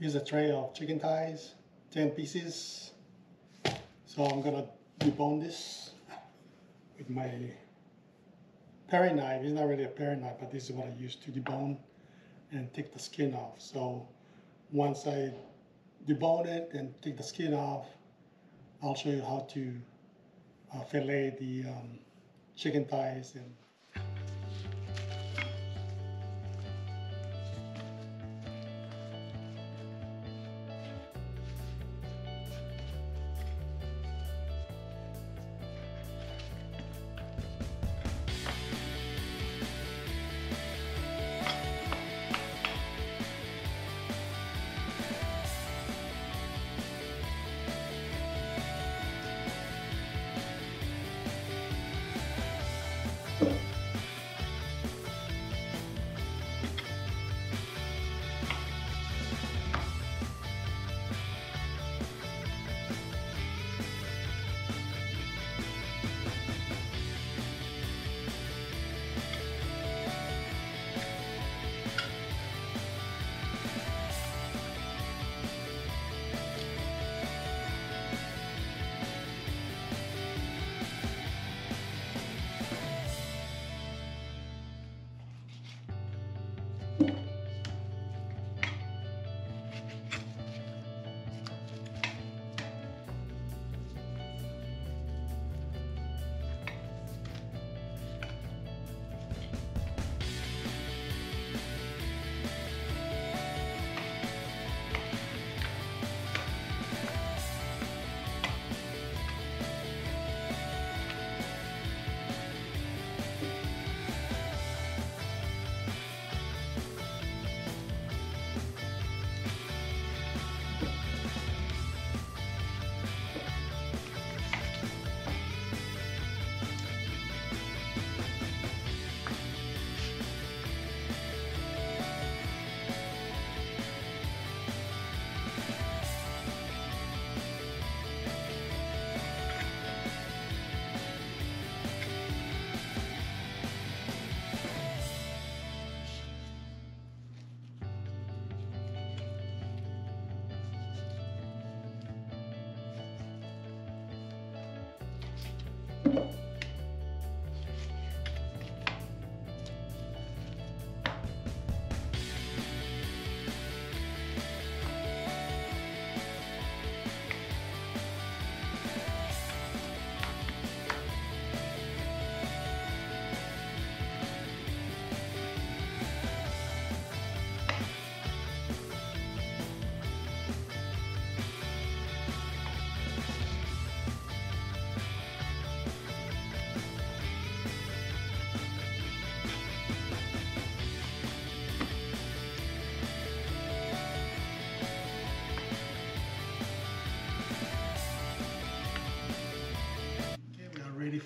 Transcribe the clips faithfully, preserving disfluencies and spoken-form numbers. Here's a tray of chicken thighs, ten pieces. So I'm gonna debone this with my paring knife. It's not really a paring knife, but this is what I use to debone and take the skin off. So once I debone it and take the skin off, I'll show you how to uh, fillet the um, chicken thighs. And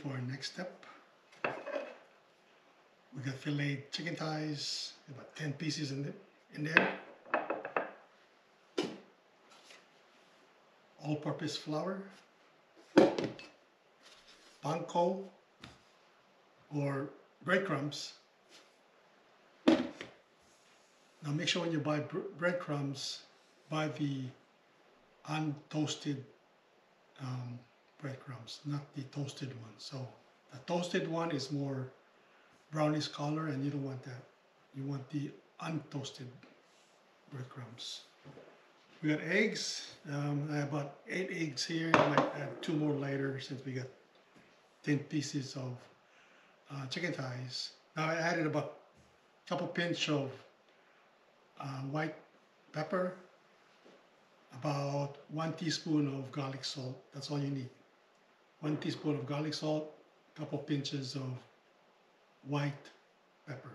for our next step, we got filleted chicken thighs, about ten pieces in, the, in there. All-purpose flour, panko or breadcrumbs. Now make sure when you buy breadcrumbs, buy the untoasted um, breadcrumbs, not the toasted one. So the toasted one is more brownish color and you don't want that. You want the untoasted breadcrumbs. We got eggs. Um, I have about eight eggs here. I might add two more later since we got ten pieces of uh, chicken thighs. Now I added about a couple pinch of uh, white pepper, about one teaspoon of garlic salt. That's all you need. One teaspoon of garlic salt, a couple pinches of white pepper.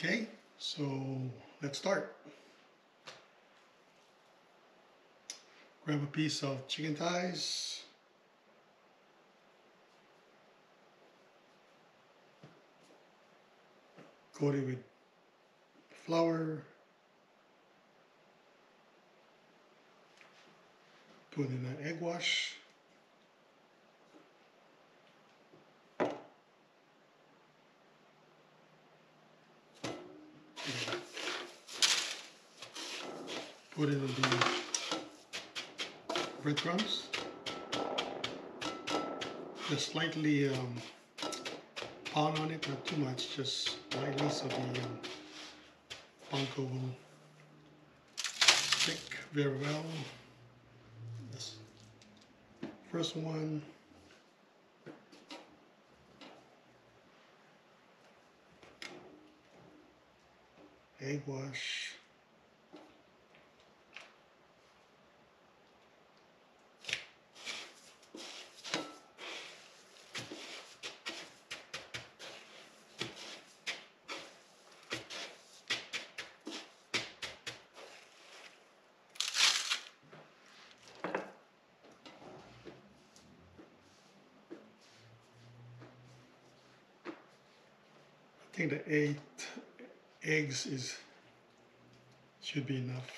Okay, so let's start. Grab a piece of chicken thighs. Coat it with flour. Put in an egg wash. put in the breadcrumbs, just slightly um, pound on it, not too much, just lightly, so the um, panko will stick very well. This first one, egg wash. I think the eight eggs is should be enough.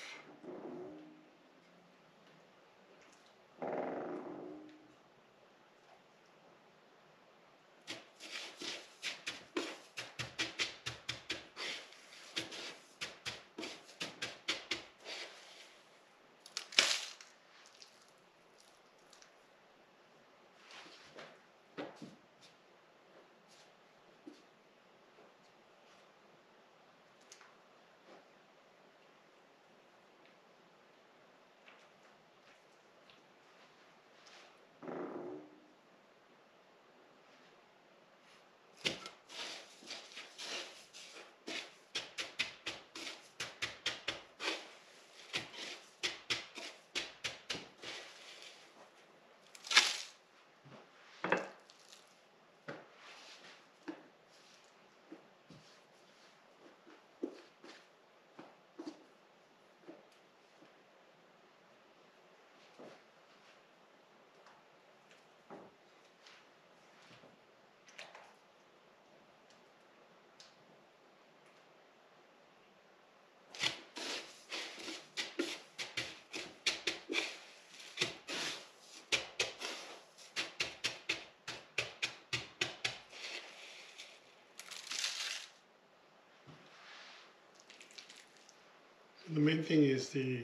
The main thing is the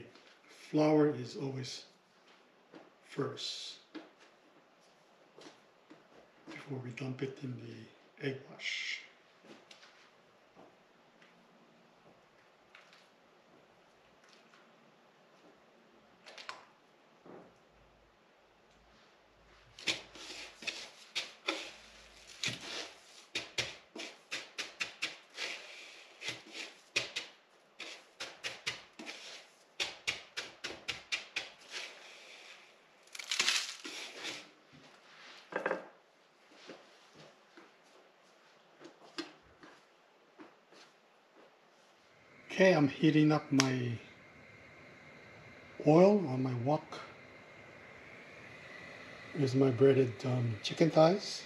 flour is always first before we dump it in the egg wash. Okay, I'm heating up my oil on my wok. Here's my breaded um, chicken thighs.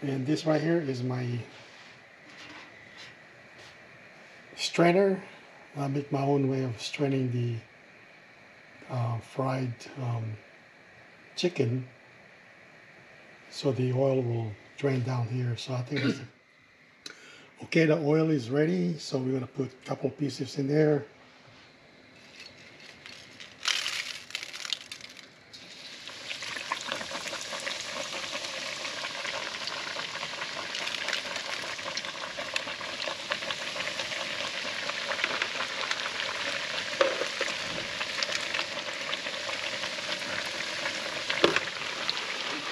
And this right here is my strainer. I make my own way of straining the uh, fried um, chicken, so the oil will drain down here. So I think it's okay, the oil is ready, so we're going to put a couple pieces in there.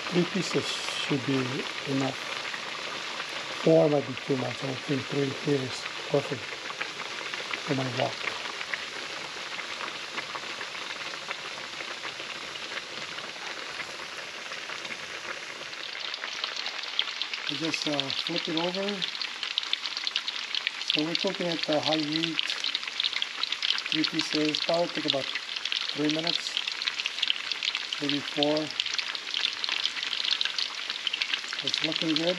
Three pieces should be enough. Four might be too much. I think three here is perfect for my wok. You just uh, flip it over. So we're cooking at uh, high heat. Three pieces. That'll take about three minutes, maybe four. It's looking good.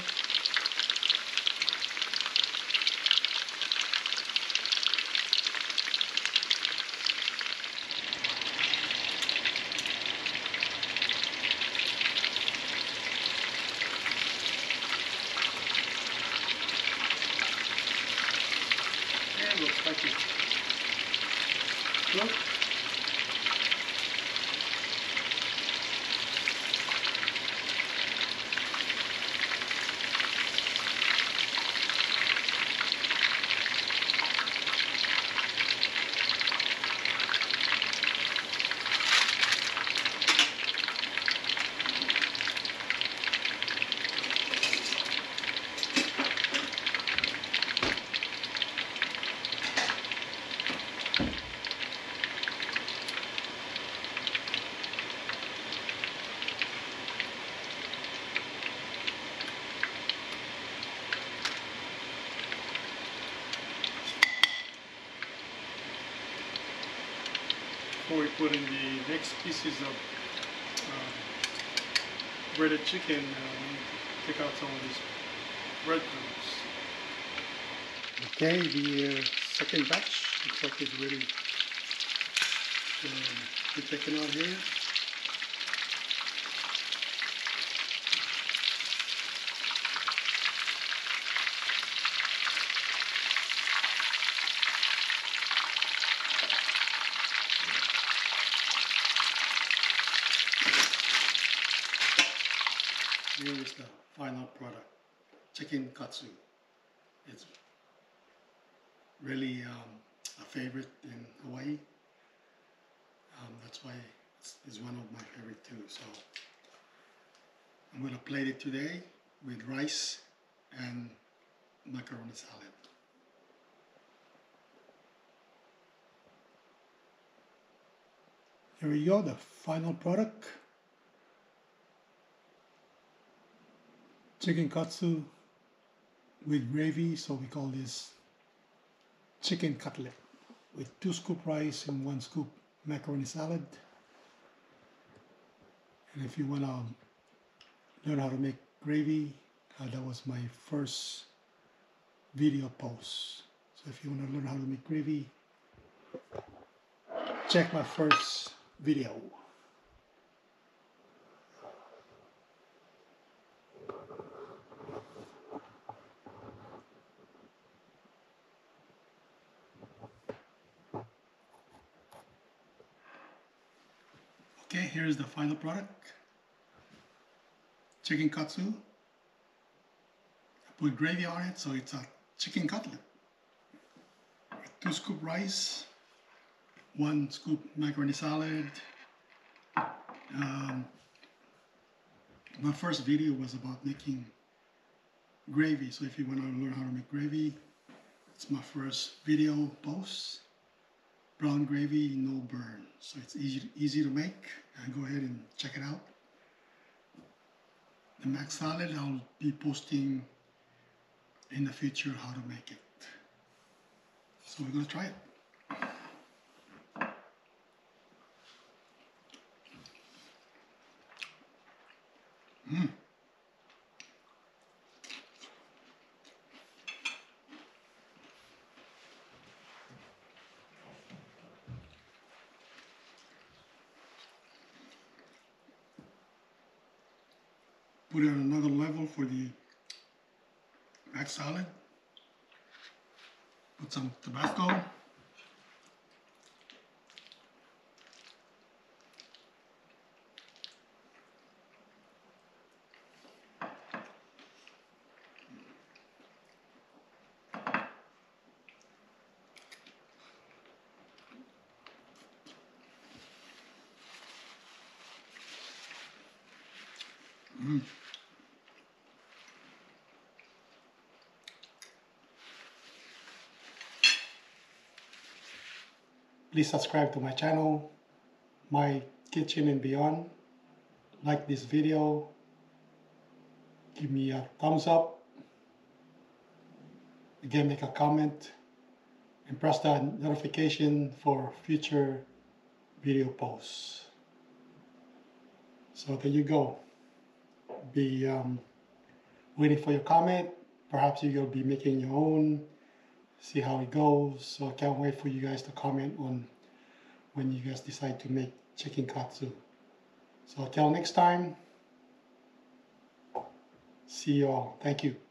Looks like it's Tabasco. Before we put in the next pieces of uh, breaded chicken, uh, we need to take out some of these breadcrumbs. Okay, the uh, second batch looks like it's ready to be taken out here. Here is the final product, chicken katsu. It's really um, a favorite in Hawaii. Um, that's why it's, it's one of my favorite too. So I'm going to plate it today with rice and macaroni salad. Here we go, the final product. Chicken katsu with gravy, so we call this chicken cutlet, with two scoop rice and one scoop macaroni salad. And if you want to learn how to make gravy, uh, that was my first video post. So if you want to learn how to make gravy, check my first video. Okay, here is the final product, chicken katsu. I put gravy on it, so it's a chicken cutlet with two scoop rice, one scoop macaroni salad. Um, my first video was about making gravy, so if you want to learn how to make gravy, it's my first video post. Brown gravy, no burn, so it's easy easy to make. And go ahead and check it out. The mac salad, I'll be posting in the future how to make it. So we're gonna try it. Mmm. Put it on another level for the mac salad. Put some Tabasco. Mm. Please subscribe to my channel, My Kitchen and Beyond. Like this video, give me a thumbs up, again make a comment, and press that notification for future video posts. So there you go. Be um, waiting for your comment. Perhaps you'll be making your own, see how it goes. So I can't wait for you guys to comment on when you guys decide to make chicken katsu. So until next time, see you all. Thank you.